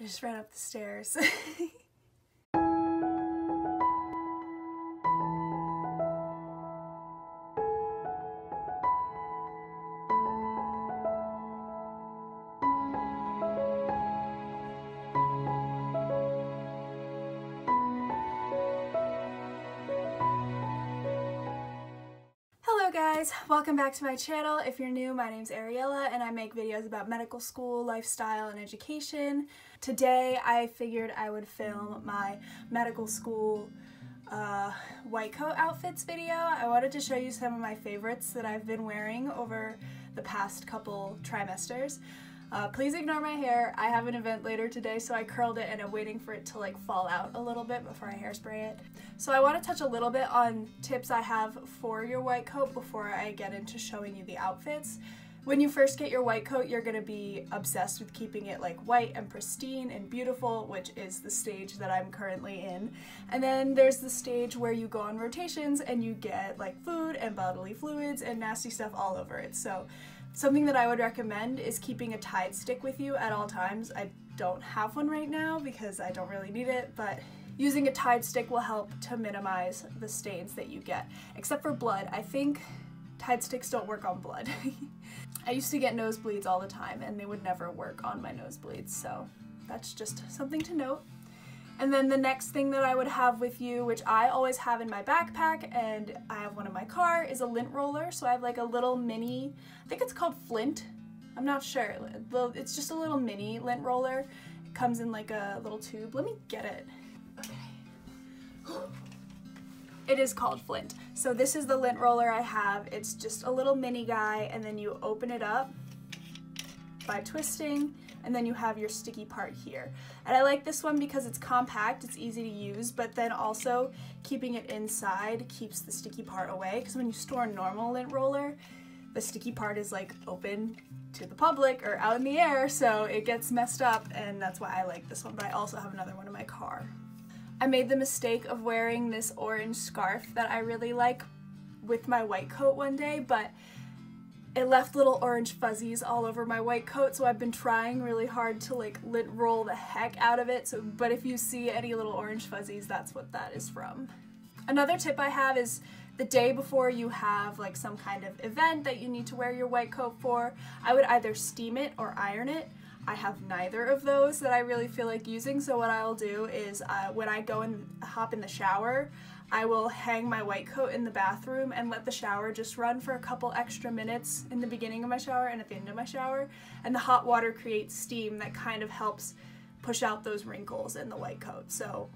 I just ran up the stairs. Guys, welcome back to my channel. If you're new, my name's Ariella and I make videos about medical school, lifestyle, and education. Today I figured I would film my medical school white coat outfits video. I wanted to show you some of my favorites that I've been wearing over the past couple trimesters. Please ignore my hair. I have an event later today, so I curled it and I'm waiting for it to like fall out a little bit before I hairspray it. So I want to touch a little bit on tips I have for your white coat before I get into showing you the outfits. When you first get your white coat, you're going to be obsessed with keeping it like white and pristine and beautiful, which is the stage that I'm currently in. And then there's the stage where you go on rotations and you get like food and bodily fluids and nasty stuff all over it. So something that I would recommend is keeping a Tide Stick with you at all times. I don't have one right now because I don't really need it, but using a Tide Stick will help to minimize the stains that you get. Except for blood, I think Tide Sticks don't work on blood. I used to get nosebleeds all the time and they would never work on my nosebleeds, so that's just something to note. And then the next thing that I would have with you, which I always have in my backpack and I have one in my car, is a lint roller. So I have like a little mini, I think it's called Flint, I'm not sure. It's just a little mini lint roller. It comes in like a little tube. Let me get it. Okay. It is called Flint. So this is the lint roller I have. It's just a little mini guy, and then you open it up by twisting, and then you have your sticky part here. And I like this one because it's compact, it's easy to use, but then also keeping it inside keeps the sticky part away, because when you store a normal lint roller, the sticky part is like open to the public or out in the air, so it gets messed up, and that's why I like this one, but I also have another one in my car. I made the mistake of wearing this orange scarf that I really like with my white coat one day, but it left little orange fuzzies all over my white coat, so I've been trying really hard to like lint roll the heck out of it, so, but if you see any little orange fuzzies, that's what that is from. Another tip I have is the day before you have like some kind of event that you need to wear your white coat for, I would either steam it or iron it. I have neither of those that I really feel like using, so what I'll do is when I go and hop in the shower, I will hang my white coat in the bathroom and let the shower just run for a couple extra minutes in the beginning of my shower and at the end of my shower, and the hot water creates steam that kind of helps push out those wrinkles in the white coat. So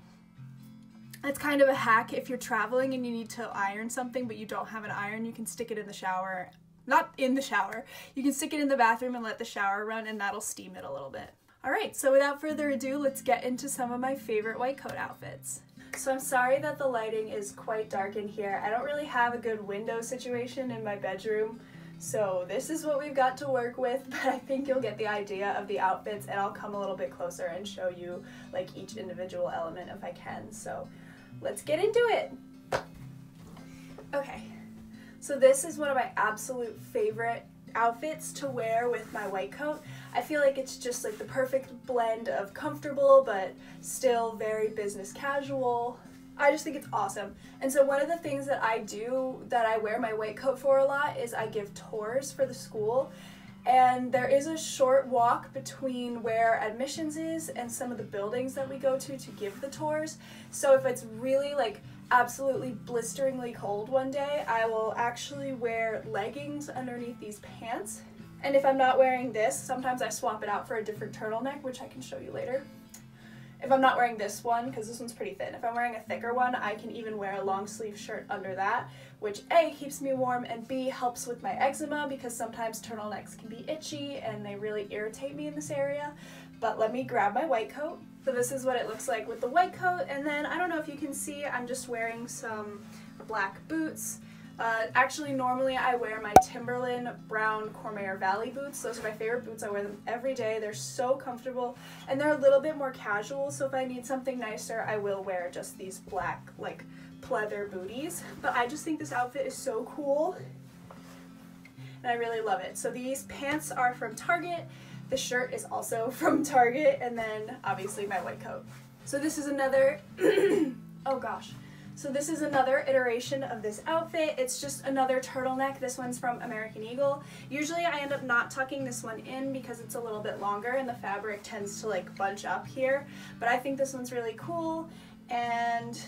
that's kind of a hack. If you're traveling and you need to iron something but you don't have an iron, you can stick it in the shower. Not in the shower. You can stick it in the bathroom and let the shower run, and that'll steam it a little bit. All right, so without further ado, let's get into some of my favorite white coat outfits. So I'm sorry that the lighting is quite dark in here. I don't really have a good window situation in my bedroom, so this is what we've got to work with, but I think you'll get the idea of the outfits, and I'll come a little bit closer and show you like each individual element if I can. So let's get into it. Okay. So this is one of my absolute favorite outfits to wear with my white coat. I feel like it's just like the perfect blend of comfortable but still very business casual. I just think it's awesome. And so one of the things that I do that I wear my white coat for a lot is I give tours for the school. And there is a short walk between where admissions is and some of the buildings that we go to give the tours. So if it's really like absolutely blisteringly cold one day, I will actually wear leggings underneath these pants. And if I'm not wearing this, sometimes I swap it out for a different turtleneck, which I can show you later. If I'm not wearing this one, because this one's pretty thin, if I'm wearing a thicker one, I can even wear a long sleeve shirt under that, which A, keeps me warm, and B, helps with my eczema, because sometimes turtlenecks can be itchy and they really irritate me in this area. But let me grab my white coat. So this is what it looks like with the white coat, and then I don't know if you can see, I'm just wearing some black boots. Actually, normally I wear my Timberland brown Cormier Valley boots. Those are my favorite boots. I wear them every day. They're so comfortable, and they're a little bit more casual, so if I need something nicer, I will wear just these black, like, pleather booties. But I just think this outfit is so cool, and I really love it. So these pants are from Target. The shirt is also from Target, and then obviously my white coat. So this is another, oh gosh. So this is another iteration of this outfit. It's just another turtleneck. This one's from American Eagle. Usually I end up not tucking this one in because it's a little bit longer and the fabric tends to like bunch up here. But I think this one's really cool. And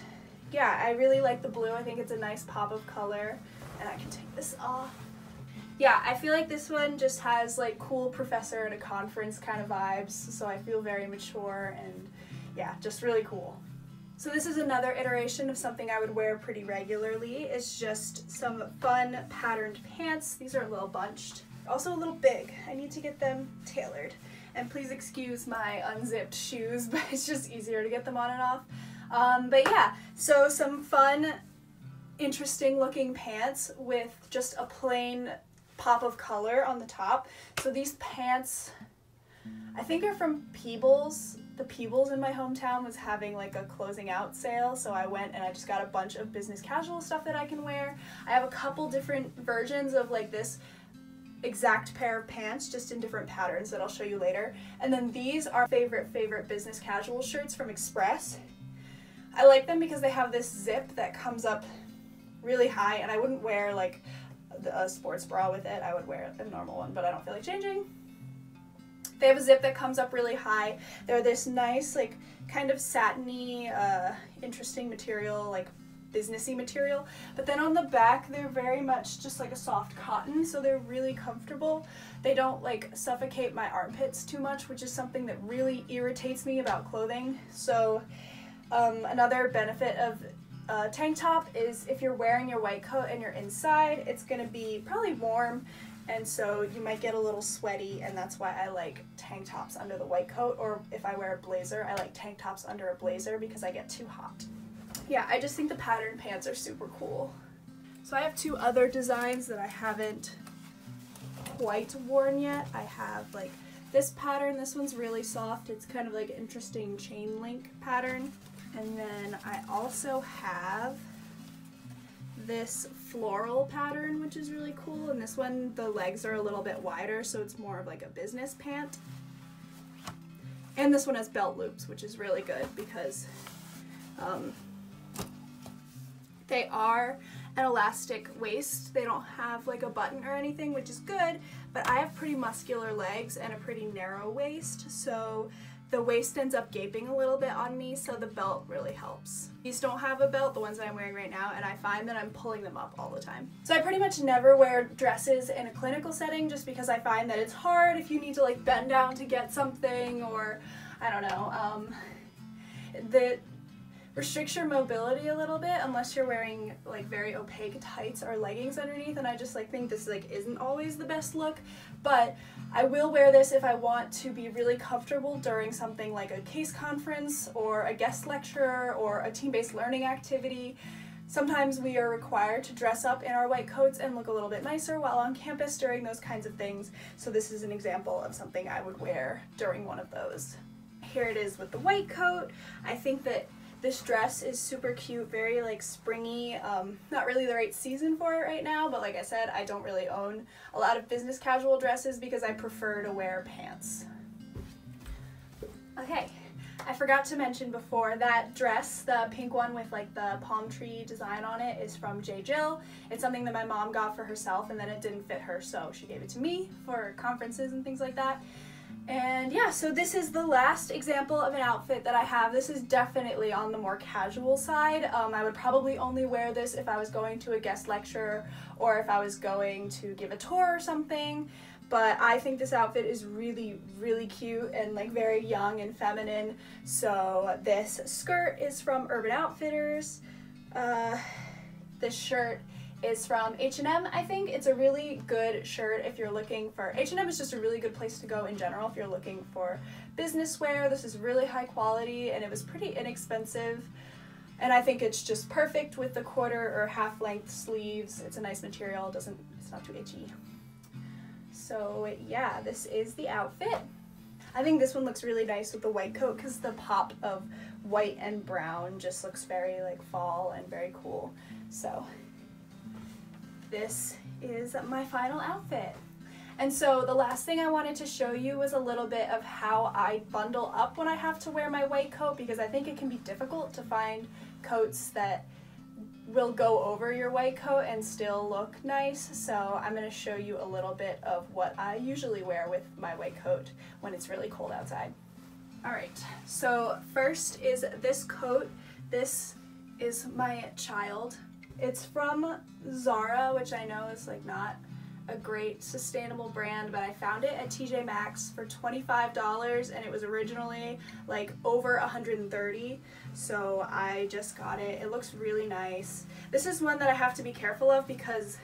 yeah, I really like the blue. I think it's a nice pop of color. And I can take this off. Yeah, I feel like this one just has like cool professor at a conference kind of vibes. So I feel very mature and yeah, just really cool. So this is another iteration of something I would wear pretty regularly. It's just some fun patterned pants. These are a little bunched. Also a little big. I need to get them tailored. And please excuse my unzipped shoes, but it's just easier to get them on and off. But yeah, so some fun, interesting looking pants with just a plain pop of color on the top. So these pants, I think they're from Peebles. The Peebles in my hometown was having like a closing out sale, so I went and I just got a bunch of business casual stuff that I can wear. I have a couple different versions of like this exact pair of pants, just in different patterns that I'll show you later. And then these are favorite business casual shirts from Express. I like them because they have this zip that comes up really high, and I wouldn't wear like a sports bra with it. I would wear a normal one, but I don't feel like changing. They have a zip that comes up really high. They're this nice, like, kind of satiny, interesting material, like businessy material. But then on the back, they're very much just like a soft cotton, so they're really comfortable. They don't like suffocate my armpits too much, which is something that really irritates me about clothing. So another benefit of tank top is if you're wearing your white coat and you're inside, it's gonna be probably warm. And so you might get a little sweaty, and that's why I like tank tops under the white coat, or if I wear a blazer, I like tank tops under a blazer because I get too hot. Yeah, I just think the patterned pants are super cool. So I have two other designs that I haven't quite worn yet. I have like this pattern. This one's really soft. It's kind of like an interesting chain link pattern. And then I also have this floral pattern, which is really cool, and this one the legs are a little bit wider, so it's more of like a business pant. And this one has belt loops, which is really good because they are an elastic waist. They don't have like a button or anything, which is good, but I have pretty muscular legs and a pretty narrow waist, so the waist ends up gaping a little bit on me, so the belt really helps. These don't have a belt, the ones that I'm wearing right now, and I find that I'm pulling them up all the time. So I pretty much never wear dresses in a clinical setting just because I find that it's hard if you need to like bend down to get something, or I don't know. That restricts your mobility a little bit unless you're wearing like very opaque tights or leggings underneath, and I just like think this like isn't always the best look. But I will wear this if I want to be really comfortable during something like a case conference or a guest lecture or a team-based learning activity. Sometimes we are required to dress up in our white coats and look a little bit nicer while on campus during those kinds of things, so this is an example of something I would wear during one of those. Here it is with the white coat. I think that this dress is super cute, very like springy, not really the right season for it right now, but like I said, I don't really own a lot of business casual dresses because I prefer to wear pants. Okay, I forgot to mention before, that dress, the pink one with like the palm tree design on it, is from J. Jill. It's something that my mom got for herself, and then it didn't fit her, so she gave it to me for conferences and things like that. And yeah, so this is the last example of an outfit that I have. This is definitely on the more casual side. I would probably only wear this if I was going to a guest lecture or if I was going to give a tour or something. But I think this outfit is really, really cute and like very young and feminine. So this skirt is from Urban Outfitters. This shirt is from H&M, I think. It's a really good shirt if you're looking for... H&M is just a really good place to go in general if you're looking for business wear. This is really high quality, and it was pretty inexpensive. And I think it's just perfect with the quarter or half-length sleeves. It's a nice material. It's not too itchy. So yeah, this is the outfit. I think this one looks really nice with the white coat because the pop of white and brown just looks very like fall and very cool. So... this is my final outfit. And so the last thing I wanted to show you was a little bit of how I bundle up when I have to wear my white coat, because I think it can be difficult to find coats that will go over your white coat and still look nice. So I'm going to show you a little bit of what I usually wear with my white coat when it's really cold outside. Alright, so first is this coat. This is my child. It's from Zara, which I know is like not a great sustainable brand, but I found it at TJ Maxx for $25 and it was originally like over $130, so I just got it. It looks really nice. This is one that I have to be careful of because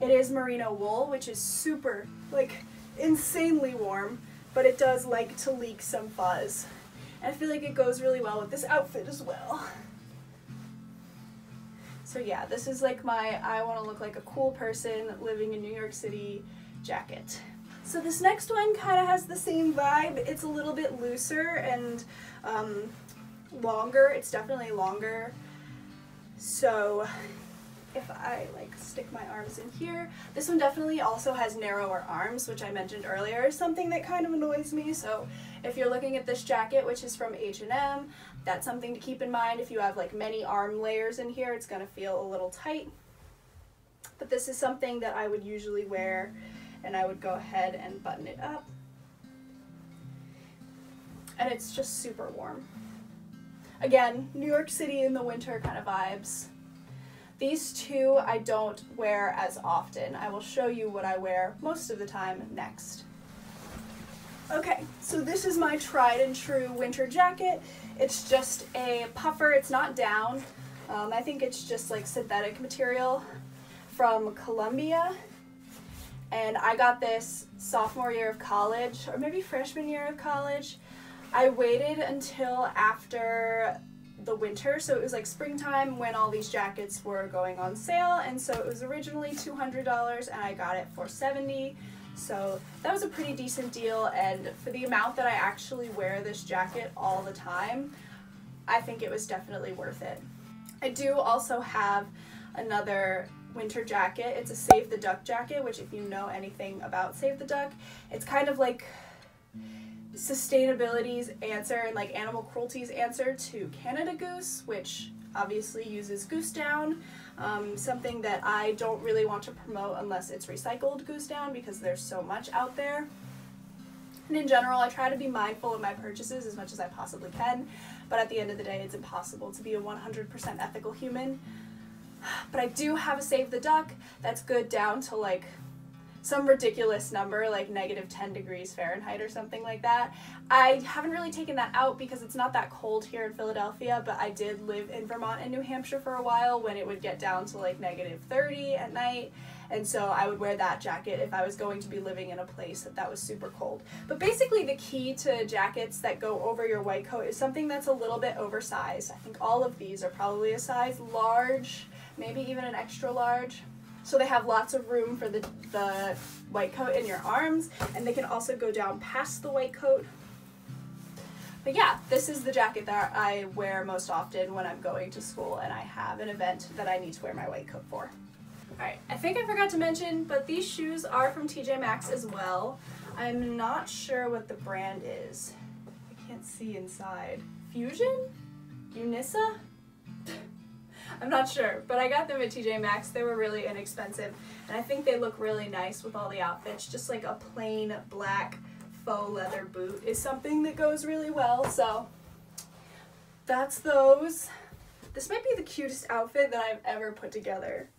it is merino wool, which is super, like, insanely warm, but it does like to leak some fuzz. And I feel like it goes really well with this outfit as well. So yeah, this is like my I want to look like a cool person living in New York City jacket. So this next one kind of has the same vibe. It's a little bit looser and longer. It's definitely longer. So if I like stick my arms in here, this one definitely also has narrower arms, which I mentioned earlier is something that kind of annoys me. So if you're looking at this jacket, which is from H&M, that's something to keep in mind. If you have like many arm layers in here, it's gonna feel a little tight. But this is something that I would usually wear, and I would go ahead and button it up. And it's just super warm. Again, New York City in the winter kind of vibes. These two I don't wear as often. I will show you what I wear most of the time next. Okay, so this is my tried and true winter jacket. It's just a puffer, it's not down. I think it's just like synthetic material from Columbia. And I got this sophomore year of college, or maybe freshman year of college. I waited until after the winter, so it was like springtime when all these jackets were going on sale, and so it was originally $200 and I got it for $70, so that was a pretty decent deal. And for the amount that I actually wear this jacket all the time, I think it was definitely worth it. I do also have another winter jacket. It's a Save the Duck jacket, which if you know anything about Save the Duck, it's kind of like sustainability's answer and like animal cruelty's answer to Canada Goose, which obviously uses goose down, something that I don't really want to promote unless it's recycled goose down, because there's so much out there. And in general, I try to be mindful of my purchases as much as I possibly can, but at the end of the day, it's impossible to be a 100% ethical human. But I do have a Save the Duck that's good down to like some ridiculous number, like -10 degrees Fahrenheit or something like that. I haven't really taken that out because it's not that cold here in Philadelphia, but I did live in Vermont and New Hampshire for a while when it would get down to like -30 at night, and so I would wear that jacket if I was going to be living in a place that was super cold. But basically the key to jackets that go over your white coat is something that's a little bit oversized. I think all of these are probably a size large, maybe even an extra large. So they have lots of room for the white coat in your arms, and they can also go down past the white coat. But yeah, this is the jacket that I wear most often when I'm going to school and I have an event that I need to wear my white coat for. Alright, I think I forgot to mention, but these shoes are from TJ Maxx as well. I'm not sure what the brand is. I can't see inside. Fusion? UNISA? I'm not sure, but I got them at TJ Maxx. They were really inexpensive, and I think they look really nice with all the outfits. Just like a plain black faux leather boot is something that goes really well, so that's those. This might be the cutest outfit that I've ever put together.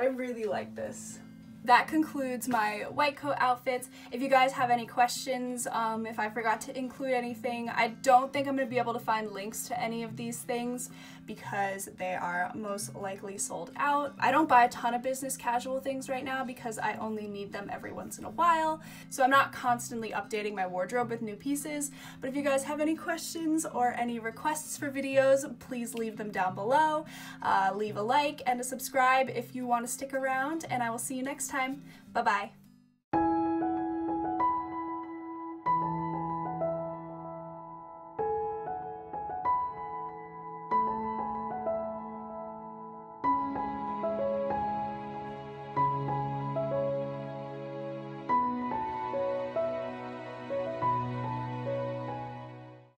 I really like this. That concludes my white coat outfits. If you guys have any questions, if I forgot to include anything, I don't think I'm going to be able to find links to any of these things because they are most likely sold out. I don't buy a ton of business casual things right now because I only need them every once in a while, so I'm not constantly updating my wardrobe with new pieces. But if you guys have any questions or any requests for videos, please leave them down below. Leave a like and a subscribe if you want to stick around, and I will see you next time. Bye-bye.